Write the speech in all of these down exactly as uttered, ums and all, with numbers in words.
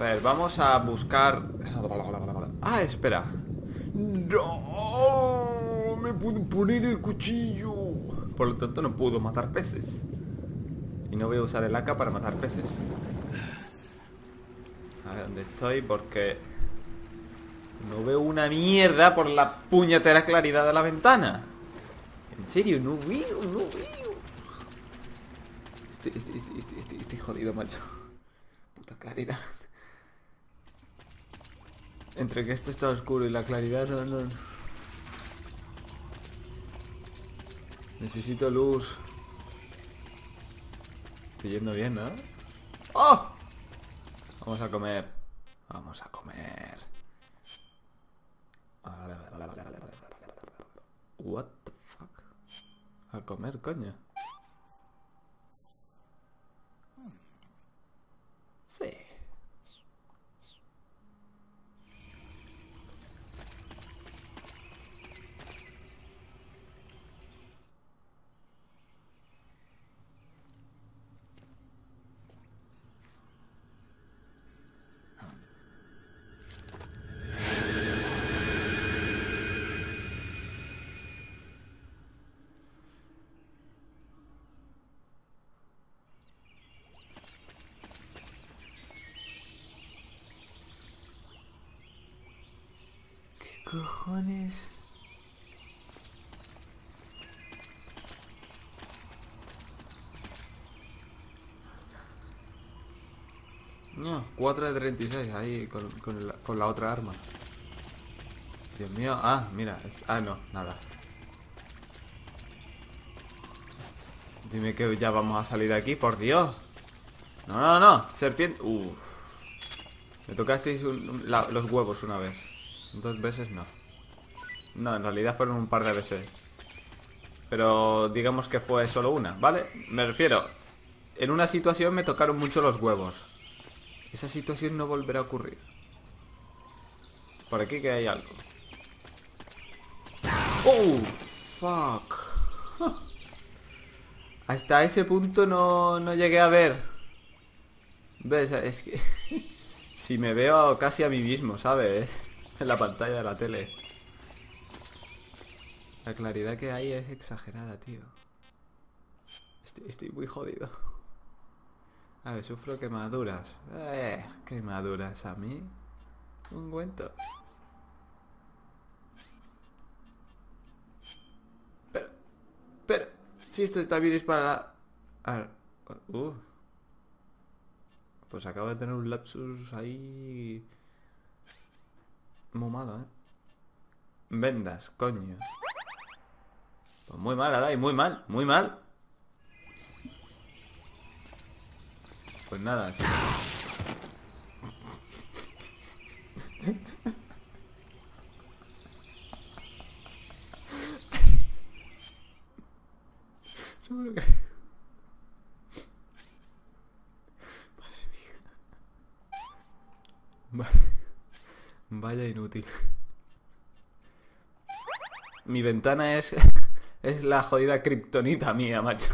ver, vamos a buscar... Ah, espera. No, me puedo poner el cuchillo. Por lo tanto no puedo matar peces. Y no voy a usar el hacha para matar peces. A ver dónde estoy, porque no veo una mierda por la puñetera claridad de la ventana. En serio, no veo, no veo. Estoy, estoy, estoy, estoy, estoy, estoy jodido, macho. Puta claridad. Entre que esto está oscuro y la claridad, no, no, no. Necesito luz. Estoy yendo bien, ¿no? ¡Oh! Vamos a comer. Vamos a comer. What the fuck? A comer, coño. Sí. Cojones. No, cuatro de treinta y seis ahí con, con, la, con la otra arma. Dios mío, ah, mira, es, ah, no, nada. Dime que ya vamos a salir de aquí, por Dios. No, no, no, serpiente. Uff. Me tocasteis un, la, los huevos una vez. Dos veces no. No, en realidad fueron un par de veces. Pero digamos que fue solo una, ¿vale? Me refiero, en una situación me tocaron mucho los huevos. Esa situación no volverá a ocurrir. Por aquí que hay algo. ¡Oh, fuck! Hasta ese punto no, no llegué a ver. ¿Ves? Es que... si me veo casi a mí mismo, ¿sabes? En la pantalla de la tele. La claridad que hay es exagerada, tío. Estoy, estoy muy jodido. A ver, sufro quemaduras. Eh, quemaduras a mí. Un cuento. Pero, pero, si esto también es para la... Uh. Pues acabo de tener un lapsus ahí... muy malo, ¿eh? Vendas, coño. Pues muy mal, Aday, muy mal, muy mal. Pues nada, así. Vaya inútil. Mi ventana es... es la jodida kriptonita mía, macho.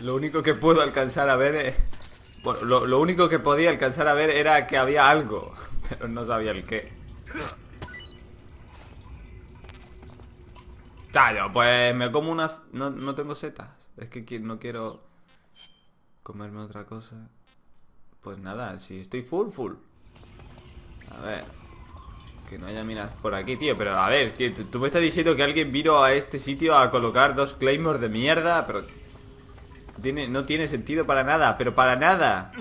Lo único que puedo alcanzar a ver... es... bueno, lo, lo único que podía alcanzar a ver era que había algo. Pero no sabía el qué. Claro, pues me como unas... No, no tengo setas. Es que no quiero comerme otra cosa. Pues nada, si estoy full, full. A ver. Que no haya minas por aquí, tío. Pero a ver, tío, tú, tú me estás diciendo que alguien vino a este sitio a colocar dos claymores de mierda. Pero... tiene, no tiene sentido para nada. Pero para nada.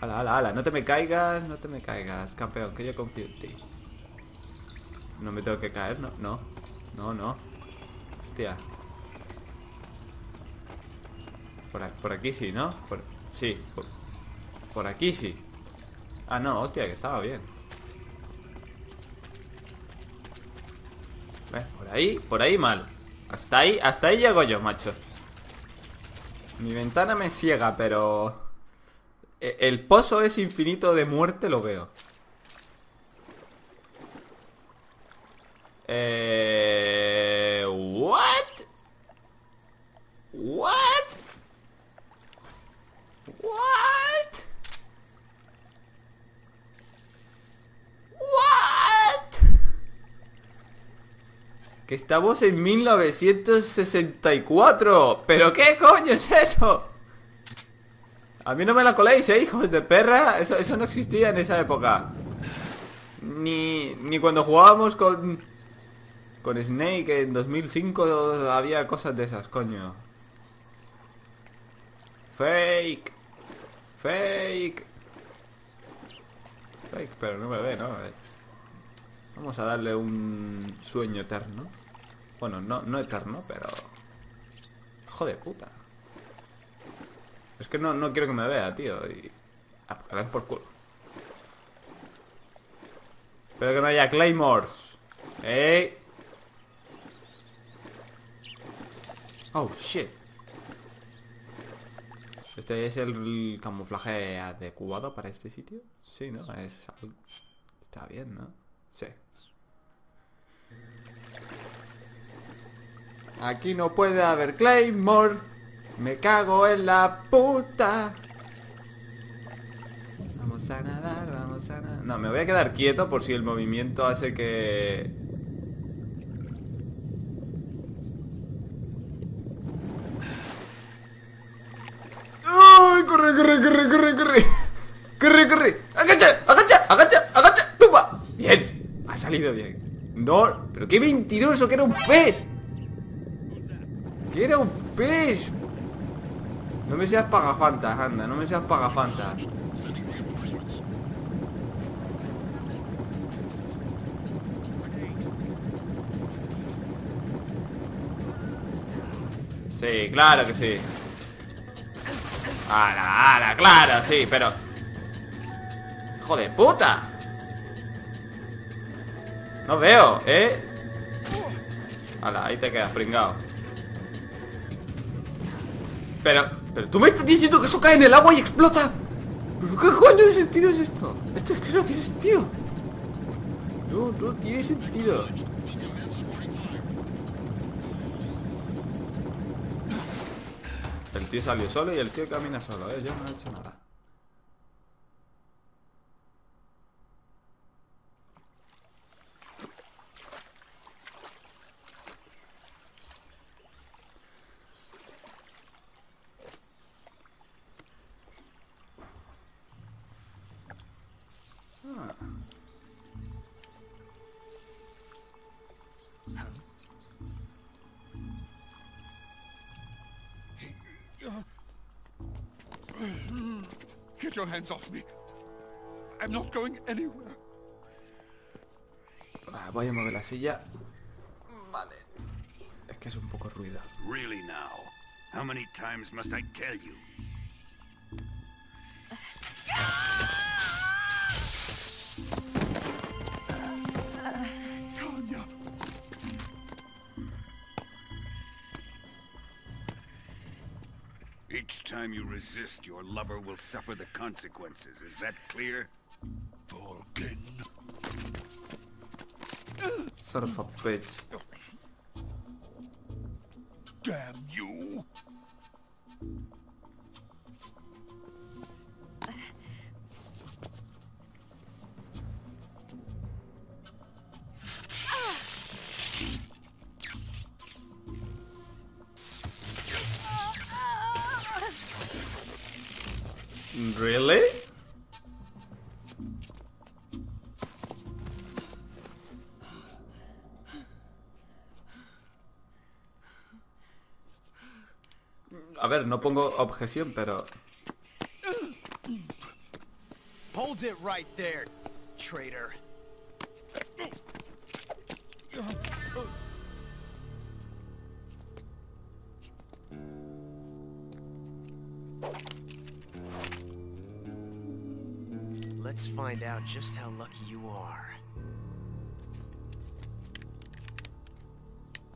Ala, ala, ala. No te me caigas, no te me caigas, campeón. Que yo confío en ti. No me tengo que caer, no, no. No, no. Hostia. Por, por aquí sí, ¿no? Por, sí, por, por aquí sí. Ah, no, hostia, que estaba bien. ¿Ves? Por ahí, por ahí mal. Hasta ahí, hasta ahí llego yo, macho. Mi ventana me ciega, pero... el pozo es infinito de muerte, lo veo. Eh... What? What? What? What? Que estamos en mil novecientos sesenta y cuatro. ¿Pero qué coño es eso? A mí no me la coléis, eh, hijos de perra. Eso, eso no existía en esa época. Ni, ni cuando jugábamos con... Con Snake en dos mil cinco había cosas de esas, coño. Fake. Fake. Fake, pero no me ve, ¿no? Vamos a darle un sueño eterno. Bueno, no, no eterno, pero... Hijo de puta. Es que no, no quiero que me vea, tío. Y... Ah, pues que dan por culo. Espero que no haya Claymores. ¡Ey! Oh, shit. Este es el camuflaje adecuado para este sitio. Sí, ¿no? Es... Está bien, ¿no? Sí. Aquí no puede haber Claymore. Me cago en la puta. Vamos a nadar, vamos a nadar. No, me voy a quedar quieto por si el movimiento hace que... Corre, corre, corre, corre, corre. Corre, corre. Agacha, agacha, agacha, agacha. Tumba. Bien. Ha salido bien. No, pero qué mentiroso, que era un pez. Que era un pez. No me seas pagafantas, anda, no me seas pagafantas. Sí, claro que sí. ¡Ala, ala! ¡Claro! Sí, pero... ¡Hijo de puta! No veo, ¿eh? ¡Ala! Ahí te quedas, pringado. Pero... ¿Pero tú me estás diciendo que eso cae en el agua y explota? ¿Pero qué coño de sentido es esto? Esto es que no tiene sentido. No, no tiene sentido. El tío salió solo y el tío camina solo, ¿eh? Yo no he hecho nada. Ah. Get your hands off me. I'm not going anywhere. Ah, voy a mover la silla. Vale. Es que es un poco ruido. Really now. How many times must I tell you? Each time you resist, your lover will suffer the consequences. Is that clear? Vulcan. Son of a bitch. Damn you. ¿Really? A ver, no pongo objeción, pero... Hold it right there, traitor. Let's find out just how lucky you are.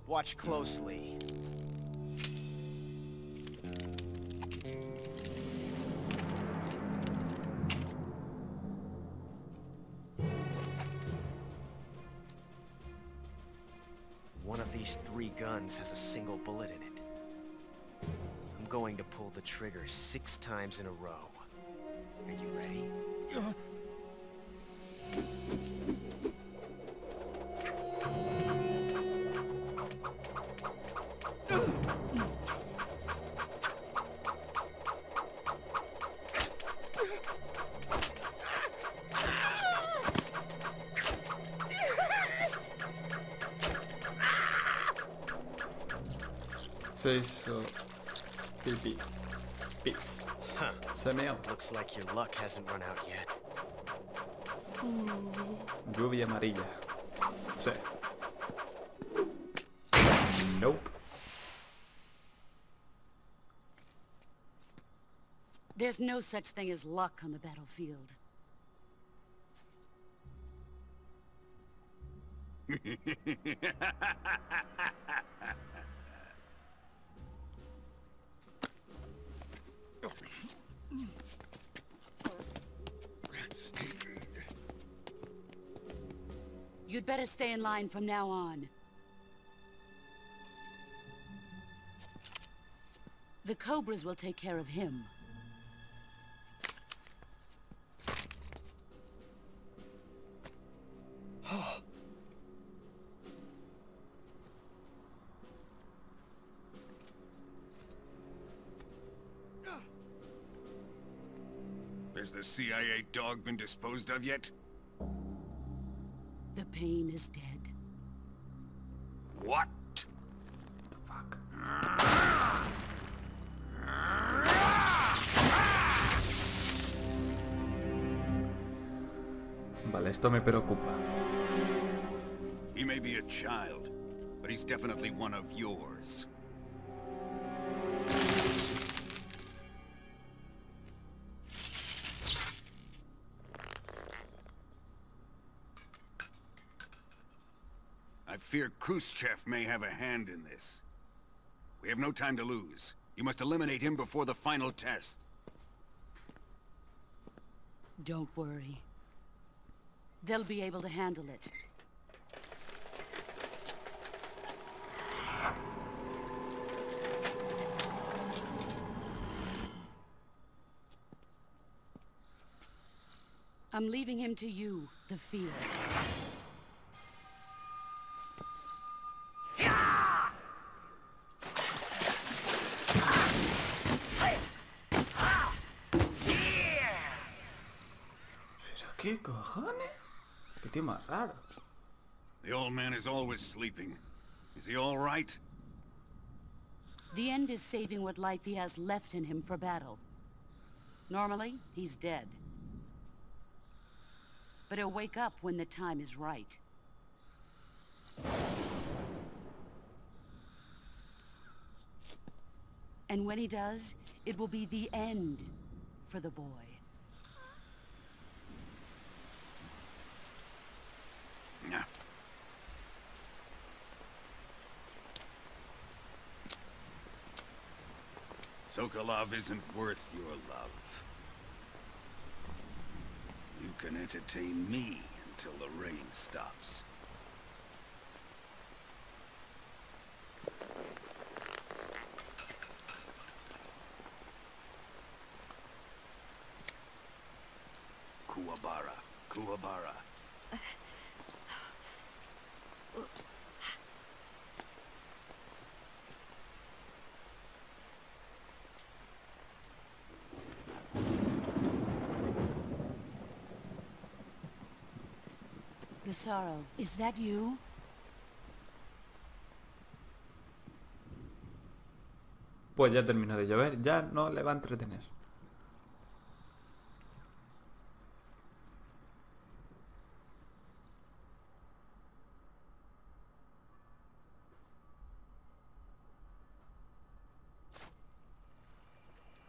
Watch closely. one of these three guns has a single bullet in it. I'm going to pull the trigger six times in a row. Are you ready? Uh. Se hizo pipí. Pits. Se meó. Looks like your luck hasn't run out yet. Lluvia amarilla. Sí. Nope. There's no such thing as luck on the battlefield. You'd better stay in line from now on. The Cobras will take care of him. Has the C I A dog been disposed of yet? The pain is dead. What? The fuck? Vale, esto me preocupa. He may be a child, but he's definitely one of yours. I fear Khrushchev may have a hand in this. We have no time to lose. You must eliminate him before the final test. Don't worry. They'll be able to handle it. I'm leaving him to you, the fear. ¿Qué cojones? ¿Qué tío más raro? The old man is always sleeping. Is he all right? The end is saving what life he has left in him for battle. Normally, he's dead. But he'll wake up when the time is right. And when he does, it will be the end for the boy. Sokolov isn't worth your love. You can entertain me until the rain stops. Kuwabara, Kuwabara. The sorrow, is that you? Pues ya terminó de llover, ya no le va a entretener.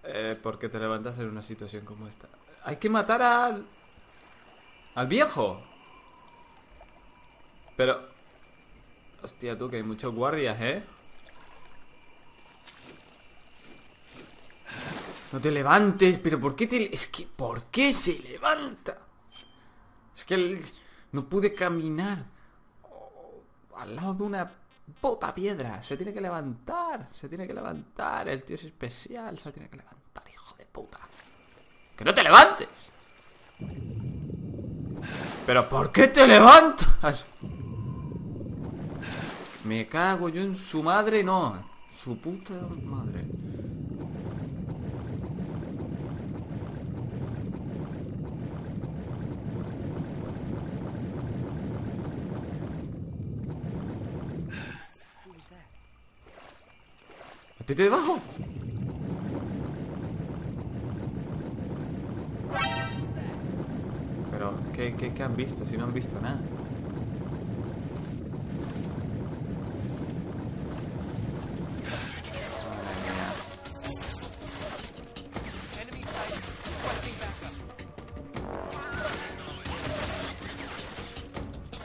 Eh, porque te levantas en una situación como esta. Hay que matar al... al viejo. Pero... hostia tú, que hay muchos guardias, ¿eh? No te levantes, pero ¿por qué te... es que... ¿por qué se levanta? Es que... el... no pude caminar... al lado de una bota piedra, se tiene que levantar, se tiene que levantar, el tío es especial, se tiene que levantar, hijo de puta. ¡Que no te levantes! ¿Pero por qué te levantas? Me cago yo en su madre, no, su puta madre. ¡Métete debajo! Pero, ¿qué, qué, ¿qué han visto? Si no han visto nada.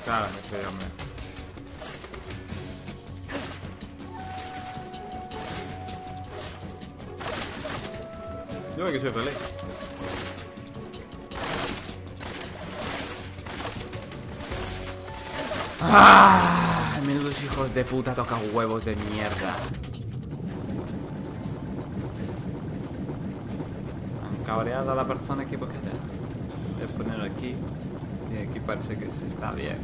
Claro, me estoy hombre. Yo que soy feliz. ¡Ah! Menudos hijos de puta tocan huevos de mierda. Han cabreado a la persona equivocada. Voy a ponerlo aquí. Y aquí parece que se está bien.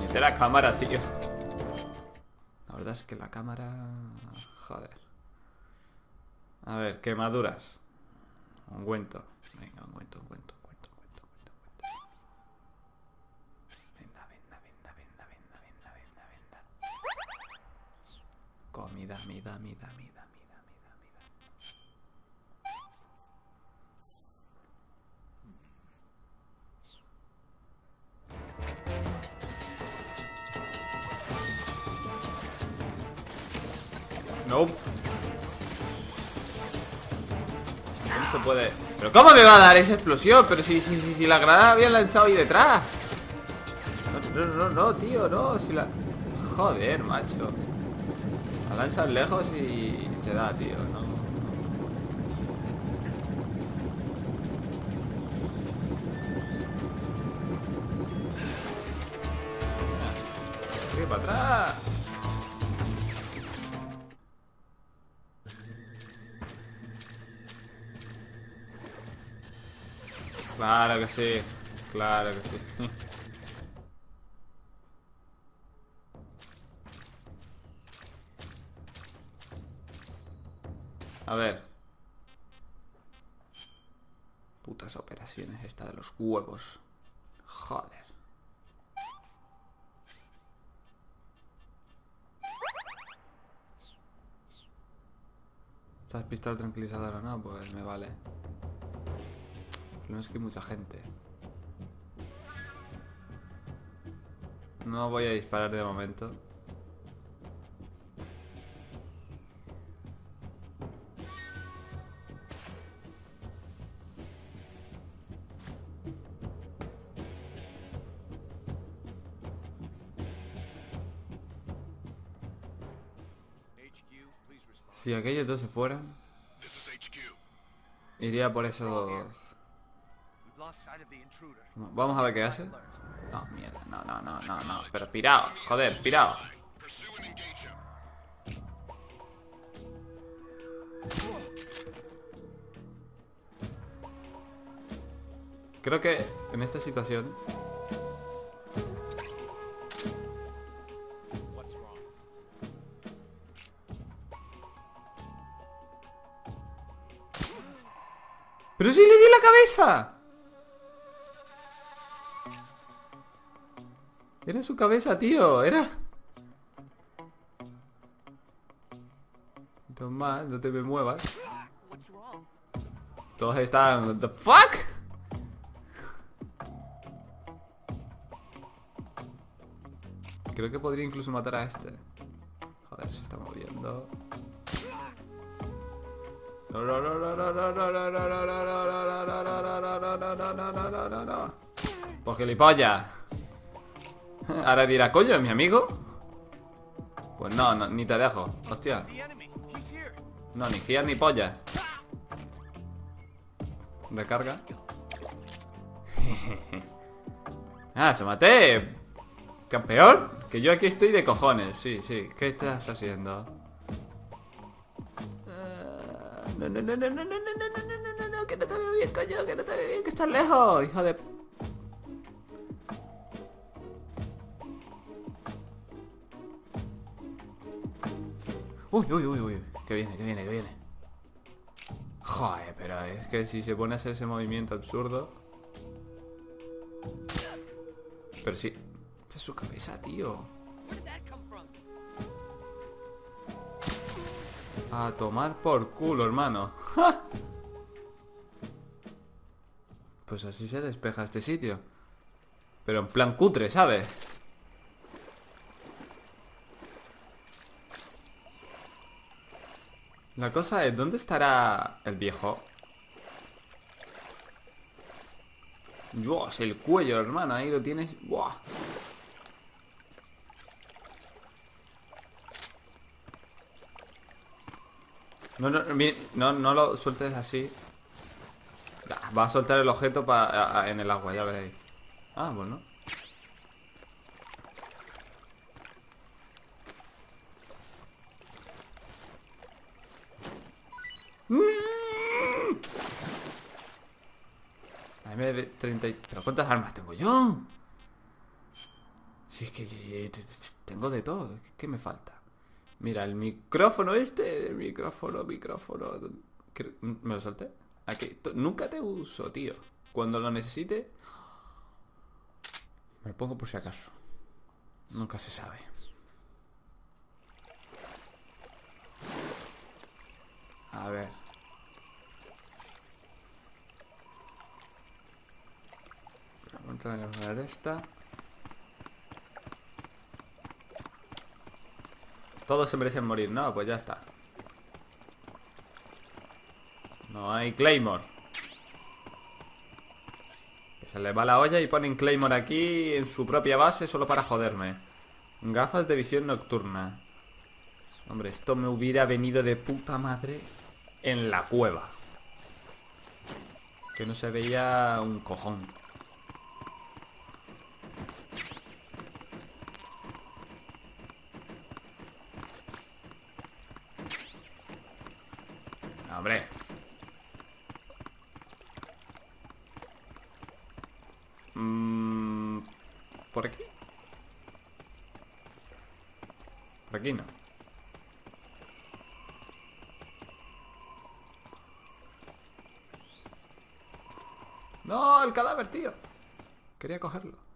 Mete la cámara, tío. La verdad es que la cámara... Joder. A ver, quemaduras. Ungüento. Venga, ungüento, ungüento, ungüento, ungüento, ungüento. Venda, venda, venda, venda, venda, venda, venda, venda. Comida, mida, mida, mida, mida, mida, mida. Nope. Se puede... ¿Pero cómo me va a dar esa explosión? Pero si, si, si, si la granada había lanzado ahí detrás. No, no, no, no, tío, no. Si la... Joder, macho. La lanzas lejos y te da, tío, no. Sigue para atrás. Claro que sí, claro que sí. A ver. Putas operaciones esta de los huevos. Joder. ¿Estás pistola tranquilizadora o no? Pues me vale. No es que hay mucha gente. No voy a disparar de momento. Si aquellos dos se fueran, iría por esos dos. Vamos a ver qué hace. No, mierda, no, no, no, no, no. Pero pirao, joder, pirao. Creo que en esta situación ¡pero si le di la cabeza! Era su cabeza, tío, era... Tomás, no te me muevas. Todos están... ¿The fuck? Creo que podría incluso matar a este. Joder, se está moviendo. No, no, no, no, no, no, no, no, no, no, no, no, no, pues gilipollas. Ahora dirá, coño, ¿es mi amigo? Pues no, no, ni te dejo. Hostia. No, ni giras ni pollas. Recarga. Ah, se maté. ¿Campeón? Que yo aquí estoy de cojones. Sí, sí. ¿Qué estás haciendo? No, no, no, no, no, no, no, no, no, no, no, que no te veo bien, coño, que no te veo bien, que estás lejos, hijo de... Uy, uy, uy, uy, que viene, que viene, que viene. Joder, pero es que si se pone a hacer ese movimiento absurdo... Pero sí... Esta es su cabeza, tío. A tomar por culo, hermano. ¡Ja! Pues así se despeja este sitio. Pero en plan cutre, ¿sabes? La cosa es, ¿dónde estará el viejo? Dios, el cuello, hermano, ahí lo tienes. ¡Buah! No, no, no, no lo sueltes así. Va a soltar el objeto pa, a, a, en el agua, ya veréis. Ah, bueno. A mí me treinta y... ¿Pero cuántas armas tengo yo? Si es que tengo de todo. ¿Qué me falta? Mira, el micrófono este, el micrófono, micrófono... ¿Me lo salté? Aquí, nunca te uso, tío. Cuando lo necesite... Me lo pongo por si acaso. Nunca se sabe. A ver... Vamos a agarrar esta... Todos se merecen morir, no, pues ya está. No hay Claymore. Que se les va la olla y ponen Claymore aquí en su propia base solo para joderme. Gafas de visión nocturna. Hombre, esto me hubiera venido de puta madre en la cueva. Que no se veía un cojón. Hombre. Mm, ¿Por aquí? Por aquí no. No, el cadáver, tío. Quería cogerlo.